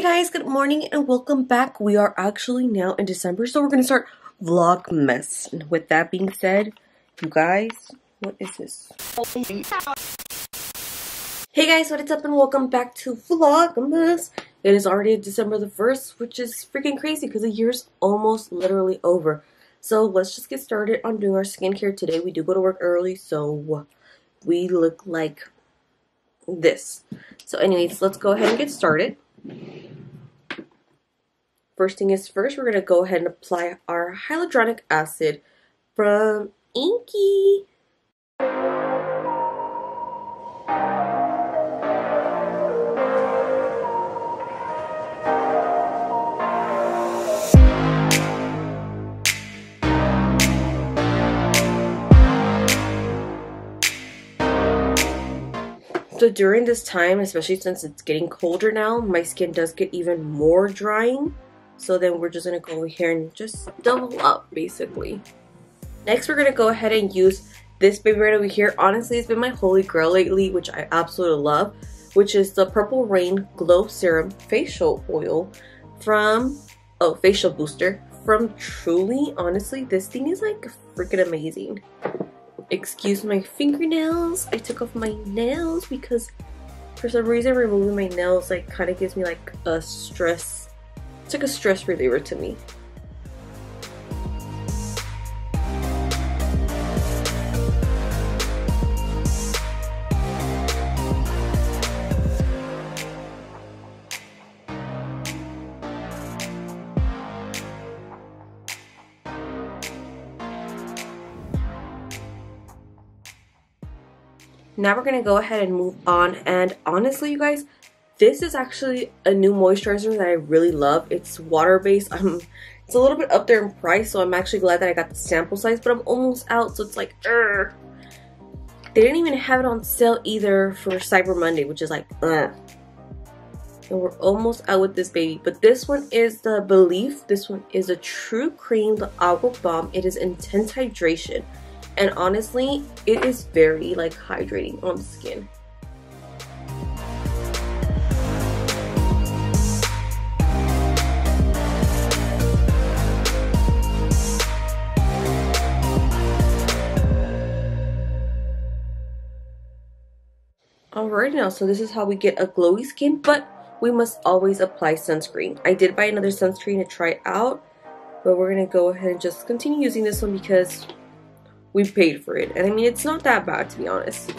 Hey guys, good morning and welcome back. We are actually now in December, so we're going to start Vlogmas. And with that being said, you guys, what is this? Hey guys, what is up and welcome back to Vlogmas. It is already December the 1st, which is freaking crazy because the year's almost literally over. So let's just get started on doing our skincare today. We do go to work early, so we look like this. So anyways, let's go ahead and get started. First thing is first, we're going to go ahead and apply our hyaluronic acid from INKEY. So during this time, especially since it's getting colder now, my skin does get even more drying. So then we're just going to go over here and just double up, basically. Next, we're going to go ahead and use this baby right over here. Honestly, it's been my holy grail lately, which I absolutely love, which is the Purple Rain Glow Serum Facial Oil from, Facial Booster from Truly. Honestly, this thing is like freaking amazing. Excuse my fingernails. I took off my nails because for some reason removing my nails like kind of gives me like a stress. It's like a stress reliever to me. Now we're going to go ahead and move on, and honestly you guys, this is actually a new moisturizer that I really love. It's water based. It's a little bit up there in price, so I'm actually glad that I got the sample size, but I'm almost out, so it's like they didn't even have it on sale either for Cyber Monday, which is like and we're almost out with this baby. But this one is the Belief. This one is a true cream, the Aqua Balm. It is intense hydration. And honestly, it is very like hydrating on the skin. Alright now, so this is how we get a glowy skin, but we must always apply sunscreen. I did buy another sunscreen to try out, but we're going to go ahead and just continue using this one because we paid for it, and I mean, it's not that bad, to be honest.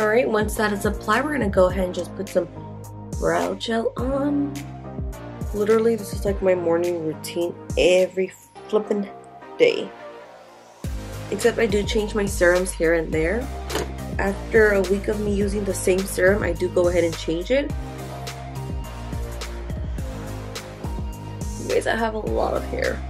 Alright, once that is applied, we're going to go ahead and just put some brow gel on. Literally, this is like my morning routine every flippin' day. Except I do change my serums here and there. After a week of me using the same serum, I do go ahead and change it. You guys, I have a lot of hair.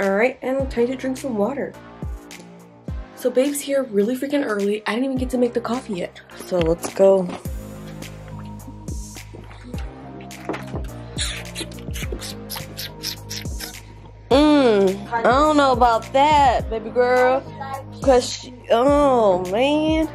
Alright, and time to drink some water. So babe's here really freaking early. I didn't even get to make the coffee yet. So let's go. I don't know about that, baby girl. Cause she, oh man.